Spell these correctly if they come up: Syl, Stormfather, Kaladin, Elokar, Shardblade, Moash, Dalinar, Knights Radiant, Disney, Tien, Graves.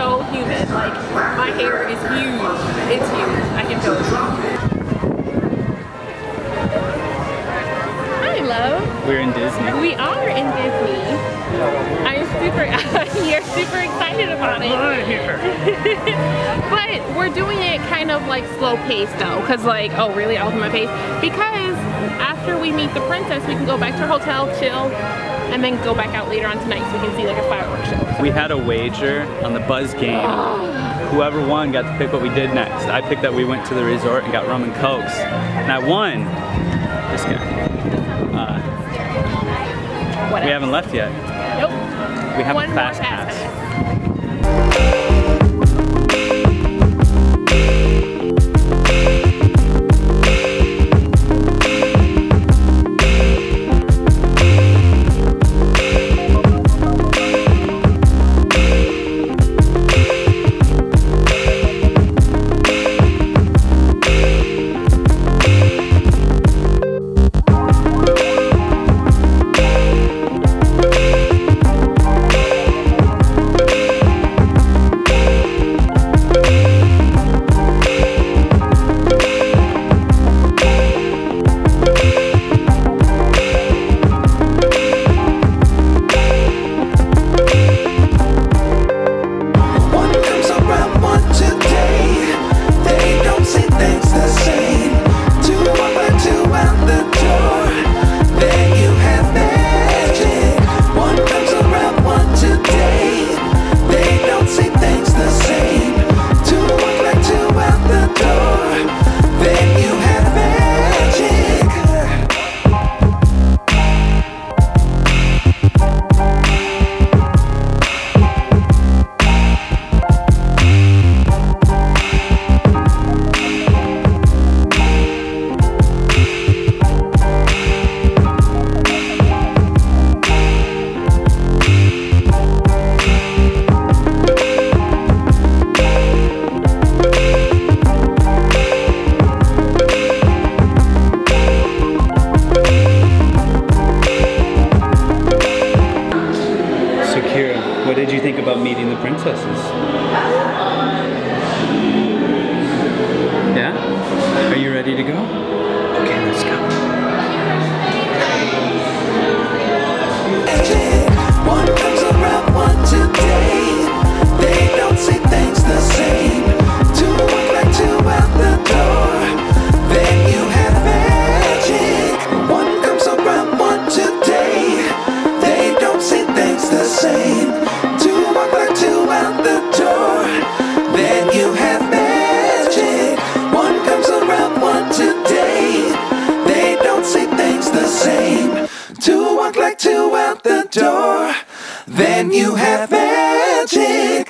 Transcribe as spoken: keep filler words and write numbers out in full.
so humid. Like, my hair is huge. It's huge. I can feel it. Hi, love. We're in Disney. We are in Disney. I'm super, you're super excited about it. I love here. But we're doing it kind of like slow paced though, because like, oh really, I was in my pace. Because after we meet the princess, we can go back to our hotel, chill, and then go back out later on tonight so we can see like a fireworks show. We had a wager on the buzz game. Whoever won got to pick what we did next. I picked that we went to the resort and got rum and cokes, and I won. This guy. Uh, we haven't left yet. Nope. We have one a fast pass. pass. What did you think about meeting the princesses? Yeah? Are you ready to go? Okay, let's go. One comes around one today. They don't see things the same. Two walk like two out the door. Then you have magic. One comes around one today. They don't see things the same. Two walk like two out the door, then you have magic.